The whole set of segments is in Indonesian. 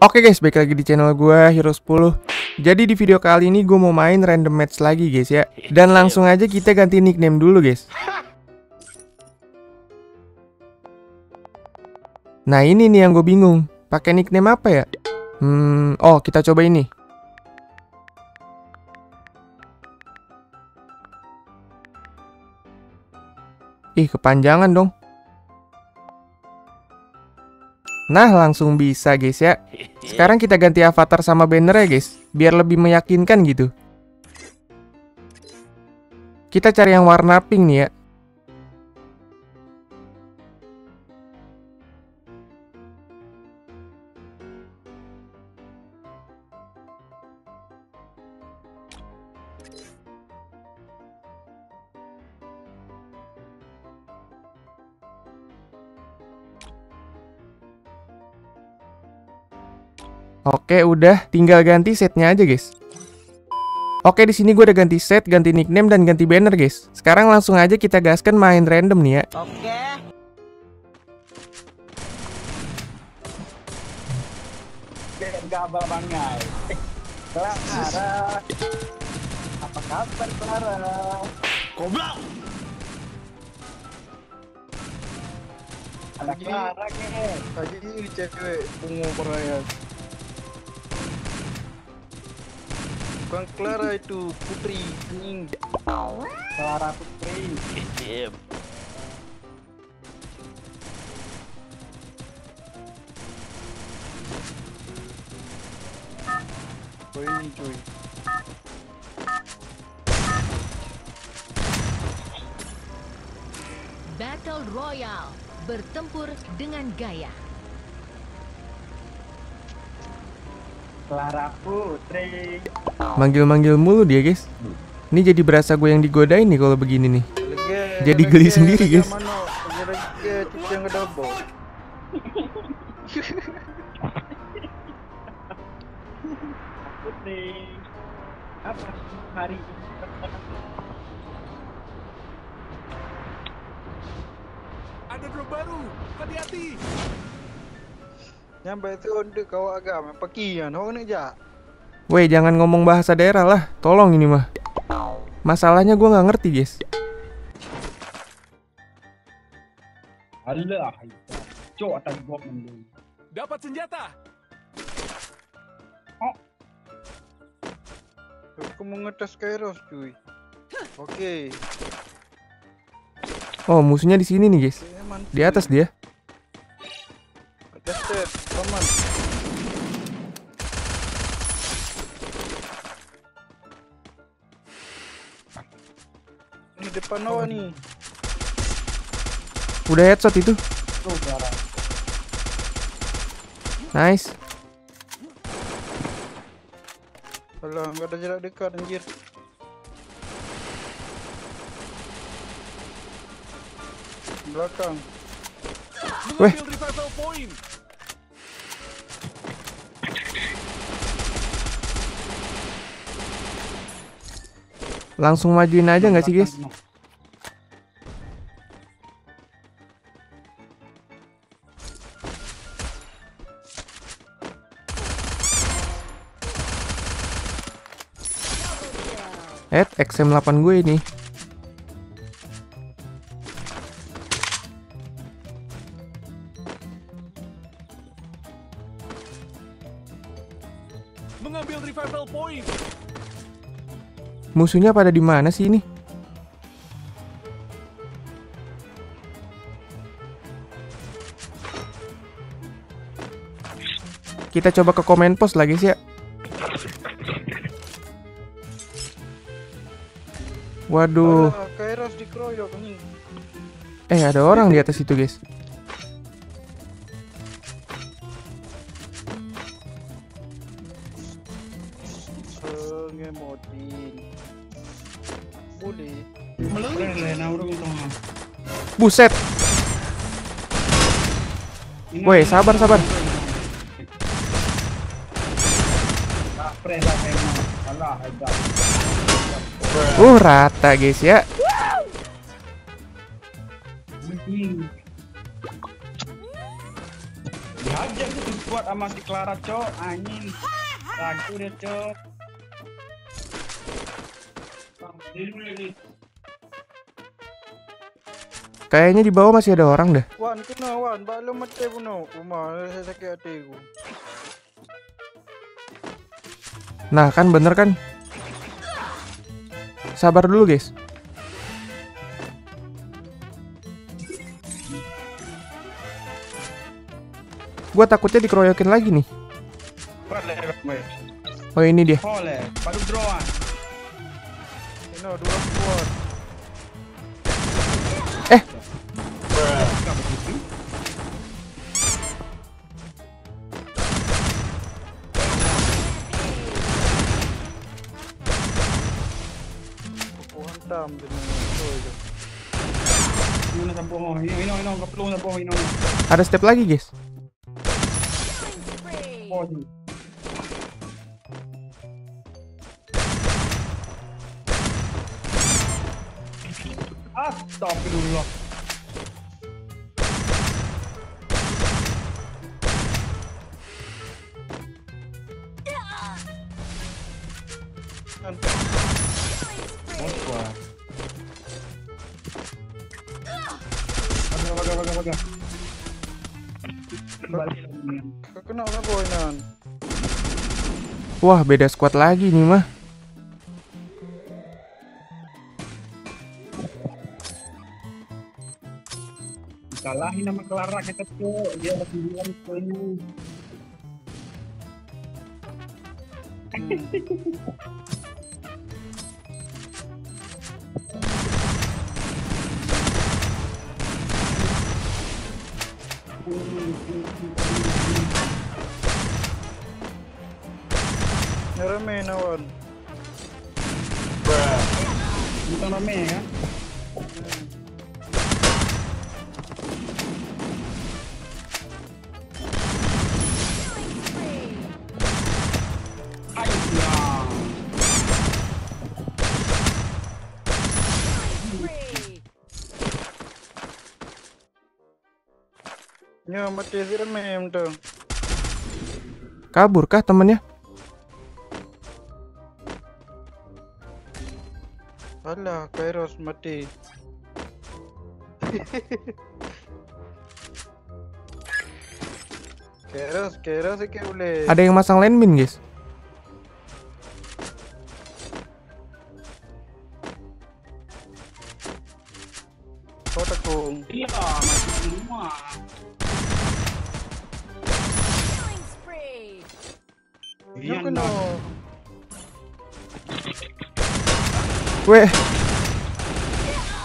Oke guys, balik lagi di channel gue Hiro 10. Jadi di video kali ini gue mau main random match lagi guys ya. Dan langsung aja kita ganti nickname dulu guys. Nah ini nih yang gue bingung, pakai nickname apa ya? Oh kita coba ini. Ih kepanjangan dong. Nah langsung bisa guys ya. Sekarang kita ganti avatar sama banner ya guys, biar lebih meyakinkan gitu. Kita cari yang warna pink nih ya. Oke, udah tinggal ganti setnya aja, guys. Oke, di sini gue udah ganti set, ganti nickname, dan ganti banner, guys. Sekarang langsung aja kita gaskan main random nih ya. Oke. Apa kabar, Clara? Goblok. Ada Clara nih. Tadi ini cewek ungu proyek. Bukan Clara itu, Putri. Clara Putri. Cuy ini cuy. Battle Royale, bertempur dengan gaya. Clara Putri. Manggil-manggil mulu dia guys. Ini jadi berasa gue yang digodain nih kalau begini nih. Jadi geli sendiri guys. Ada drop baru, hati-hati. Nyampe itu untuk kau agama pekian, hong aja. Weh, jangan ngomong bahasa daerah lah, tolong ini mah. Masalahnya gue nggak ngerti guys. Allah, coba tadi gue mending. Dapat senjata. Oh, aku mau ngetes Kairos cuy. Oke. Oh, musuhnya di sini nih guys. Di atas dia. Di depan Noah nih. Udah headshot itu. Nice. Alah, nggak ada jarak dekat anjir. Belakang. Weh. Langsung majuin aja nggak sih guys? XM8 gue ini. Mengambil revival point. Musuhnya pada di mana sih ini? Kita coba ke komen post lagi sih ya. Waduh. Eh ada orang di atas itu guys. Buset. Woi, sabar. Rata guys ya. Dihajar tuh squad sama si Clara, cok. Anjing. Laku deh, cok. Kayaknya di bawah masih ada orang dah. Wan kena wan, balo mati puno. Kumal saya sakit hatiku. Nah, kan bener kan? Sabar dulu, guys. Gua takutnya dikeroyokin lagi nih. Oh, ini dia. Ada step lagi, guys. Astagfirullah. Wah, beda squad lagi nih mah. Kalahin sama Clara kita, tuh dia harus bilang ini. Rame nawan. Bukan rame ya. Ya mati si rame tuh. Kabur kah temennya? Alah, Kairos mati. Kairos iki boleh. Ada yang masang landmine, guys. Kotakung. Iya, mati semua. Dia kena. Weh,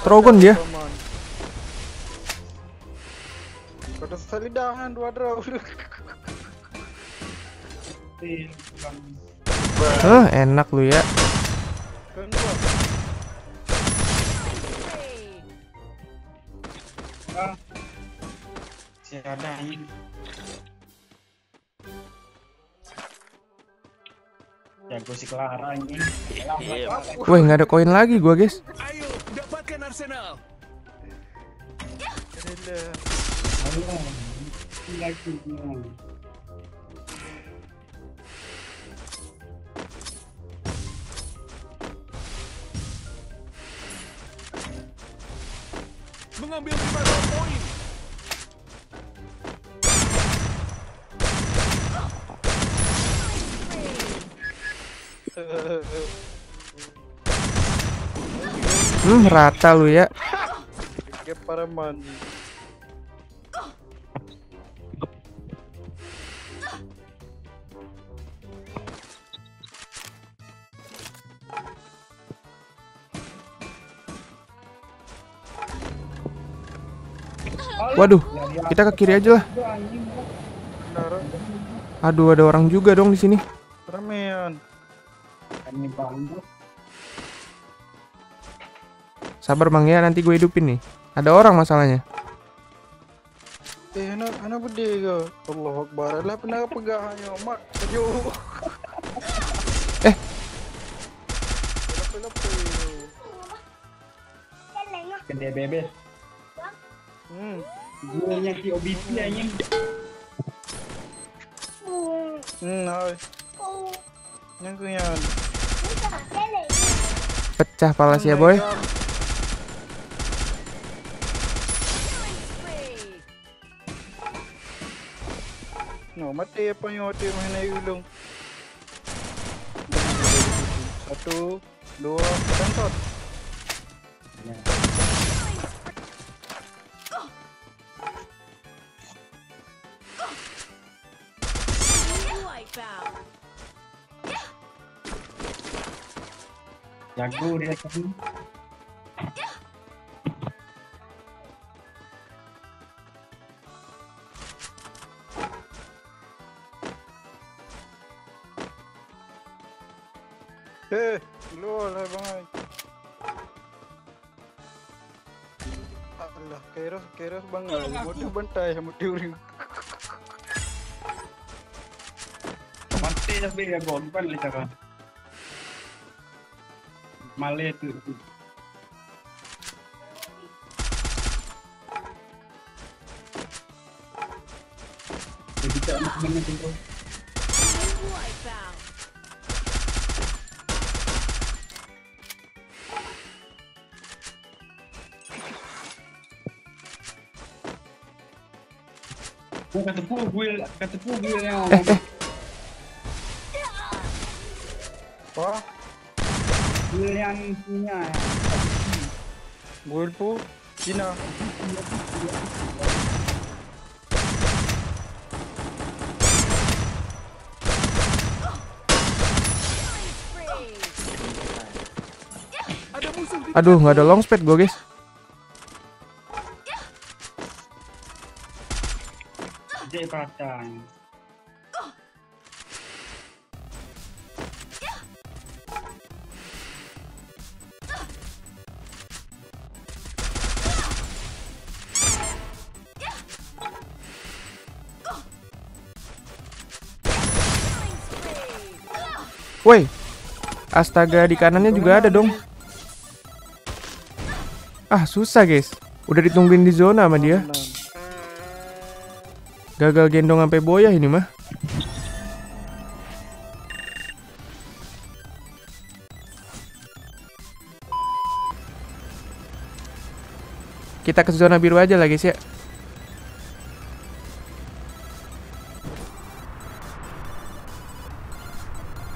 Trogon dia. Kada salidahan dua draw. Enak lu ya. Jago si Clara ini. Wah, nggak ada koin lagi gua, guys. Ayo, dapatkan arsenal. Mengambil poin. Rata lu ya. Waduh, kita ke kiri aja lah. Aduh, ada orang juga dong di sini. Sabar bang ya, nanti gue hidupin nih. Ada orang masalahnya. Anak budi gue. Allah Akbar. Lah pernah pegang ya, mak. Ayo. Gede bebes. Guanya si OBP anjing. Oi. Nyangkuyan. Pecah pala sih ya, boy. No, mati apa yung ote mo na ilong. Satu, dua, ketontot. Jago dia tadi. Eh, lol lah bang. Allah, keros bang. Bodoh bantai sama tiuring. Mati dah bega gonpan leh cakap. Malet tu. Jadi tak nak mana tu. Kata pu gue yang. Wah, gue yang punya. Gue pu, Cina. Aduh, nggak ada long speed gue guys. Woi, astaga, di kanannya juga ada dong. Ah, susah guys. Udah ditungguin di zona sama dia. Gagal gendong sampai boyah ini mah. Kita ke zona biru aja lah guys ya.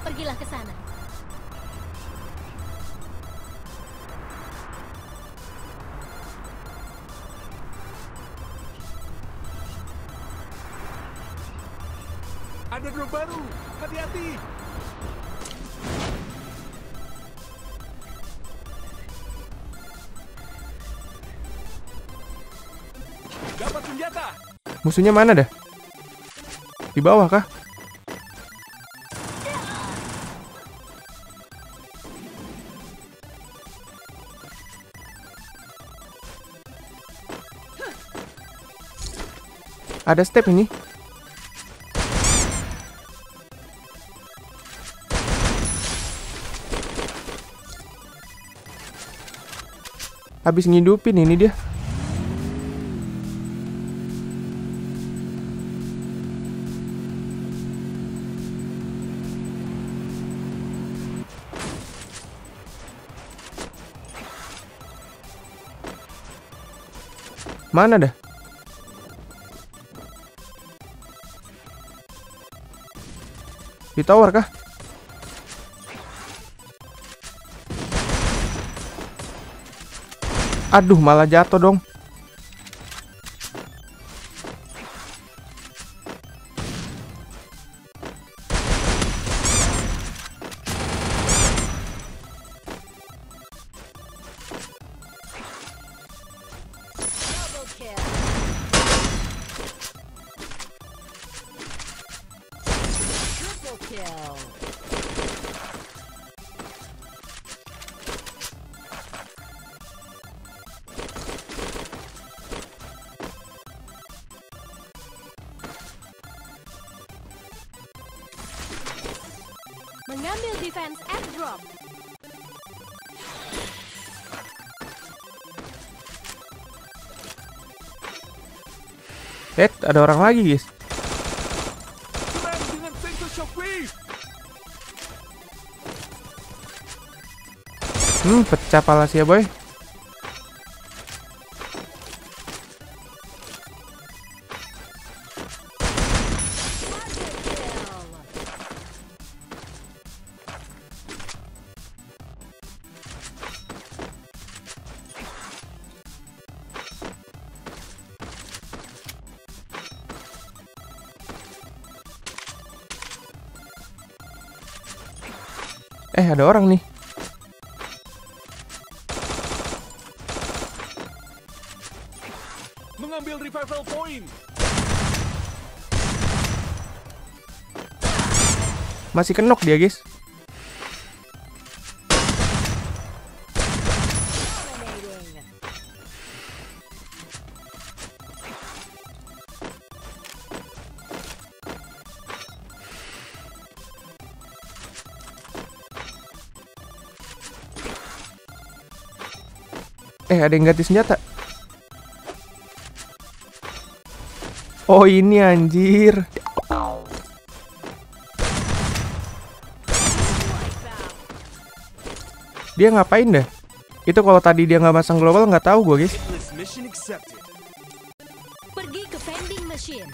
Pergilah ke sana. Ada drop baru, hati-hati. Dapat senjata. Musuhnya mana dah? Di bawah kah? Ada step ini. Habis ngidupin ini dia. Mana dah? Di tower kah? Aduh, malah jatuh dong. Mengambil defense airdrop. Ada orang lagi, guys. Pecah palas ya, boy. Ada orang nih. Mengambil revival point. Masih kenok dia, guys. Ada yang ganti senjata. Oh, ini anjir. Dia ngapain dah? Itu kalau tadi dia nggak masang global, nggak tahu gue, guys. Pergi ke vending machine.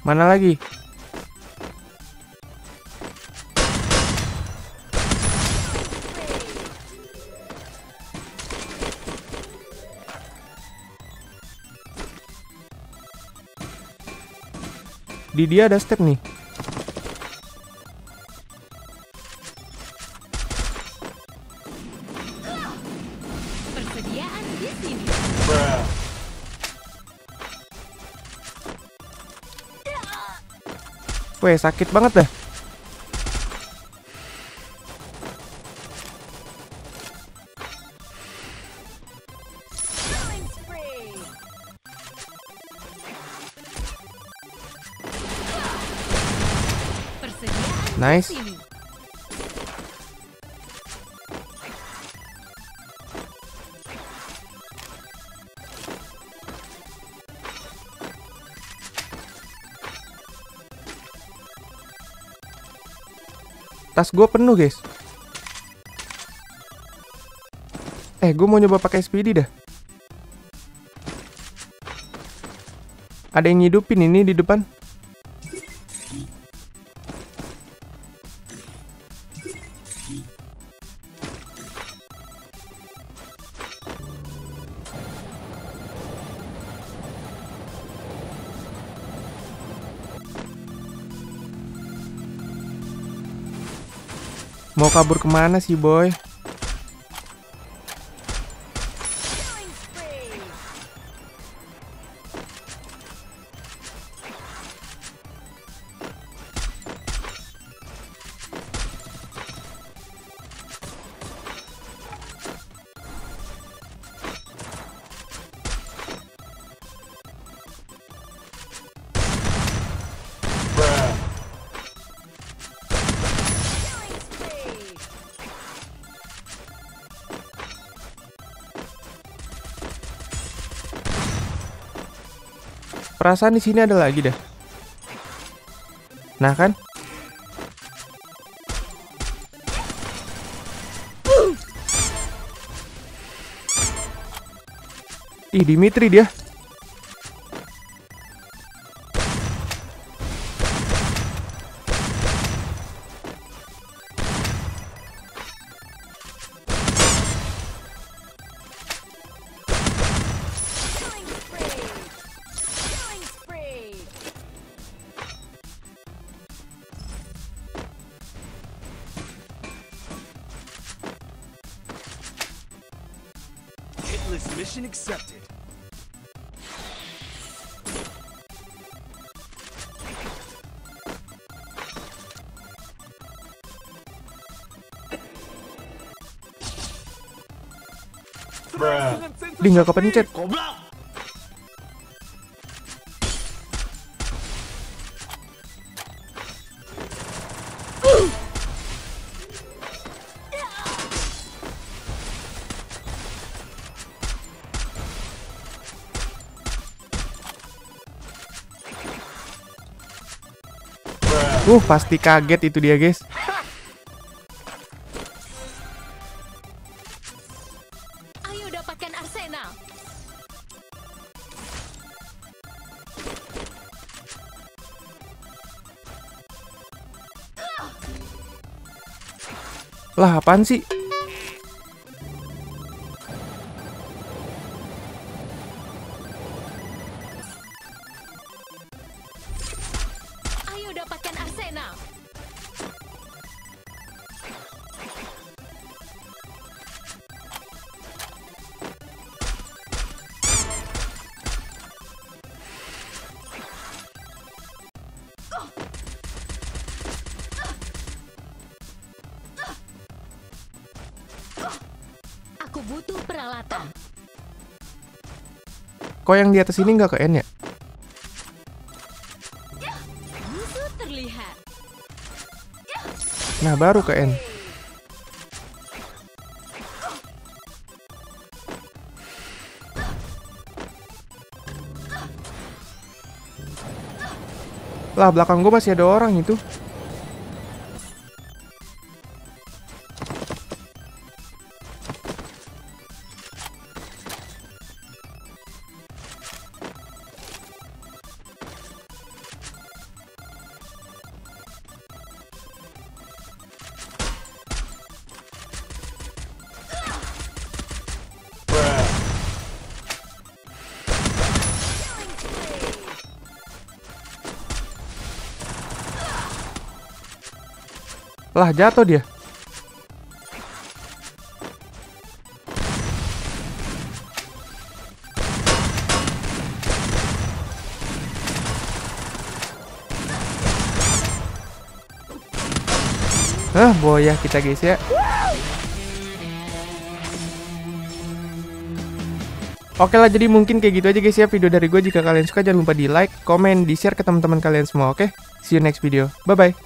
Mana lagi? Di dia ada step nih. Weh, sakit banget dah. Nice. Tas gue penuh, guys. Gue mau nyoba pakai SPD dah. Ada yang nyidupin ini di depan. Mau kabur kemana sih, boy? Perasaan di sini ada lagi dah. Nah kan? Ih, Dimitri dia. Mission accepted. Dia nggak kepencet. Pasti kaget itu dia, guys. Ayo dapatkan arsenal. Lah, apaan sih? Kok yang di atas ini nggak ke N ya? Nah, baru ke N. Lah, belakang gue masih ada orang itu. Lah, jatuh dia. Hah, boyah kita, guys, ya. Oke lah, jadi mungkin kayak gitu aja, guys, ya video dari gue. Jika kalian suka, jangan lupa di like, komen, di share ke teman-teman kalian semua. Oke, see you next video. Bye bye.